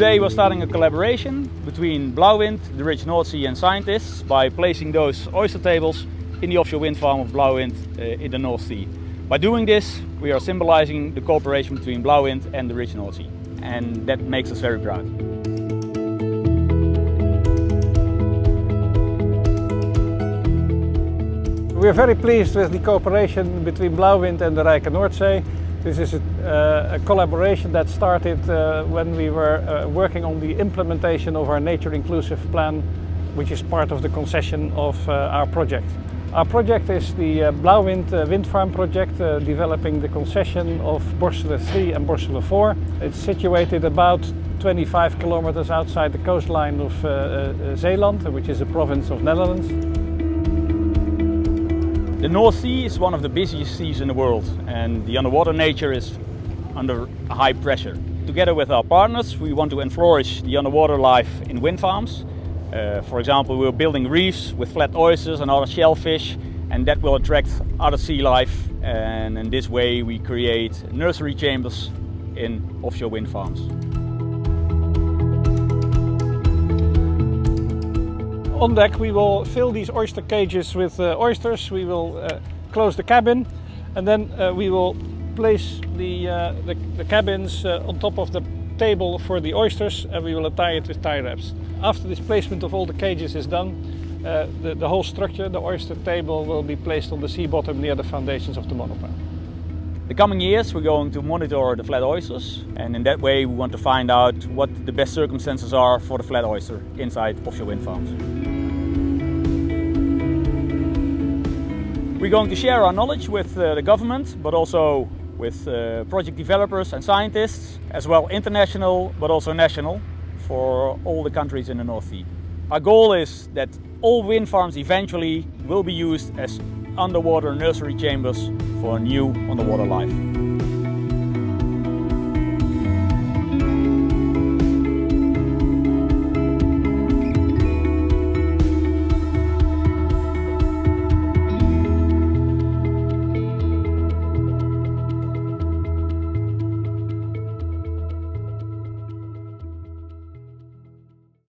Today we're starting a collaboration between Blauwwind, the Rich North Sea and scientists by placing those oyster tables in the offshore wind farm of Blauwwind in the North Sea. By doing this, we are symbolizing the cooperation between Blauwwind and the Rich North Sea, and that makes us very proud. We are very pleased with the cooperation between Blauwwind and the Rijke Noordzee. This is a collaboration that started when we were working on the implementation of our nature inclusive plan, which is part of the concession of our project. Our project is the Blauwwind wind farm project, developing the concession of Borssele III and Borssele IV. It's situated about 25 kilometers outside the coastline of Zeeland, which is a province of Netherlands. The North Sea is one of the busiest seas in the world, and the underwater nature is under high pressure. Together with our partners, we want to flourish the underwater life in wind farms. For example, we're building reefs with flat oysters and other shellfish, and that will attract other sea life. And in this way, we create nursery chambers in offshore wind farms. On deck we will fill these oyster cages with oysters, we will close the cabin, and then we will place the cabins on top of the table for the oysters, and we will tie it with tie wraps. After this placement of all the cages is done, the whole structure, the oyster table, will be placed on the sea bottom near the foundations of the monopile. The coming years we're going to monitor the flat oysters, and in that way we want to find out what the best circumstances are for the flat oyster inside offshore wind farms. We're going to share our knowledge with the government, but also with project developers and scientists, as well international but also national, for all the countries in the North Sea. Our goal is that all wind farms eventually will be used as underwater nursery chambers for a new underwater life.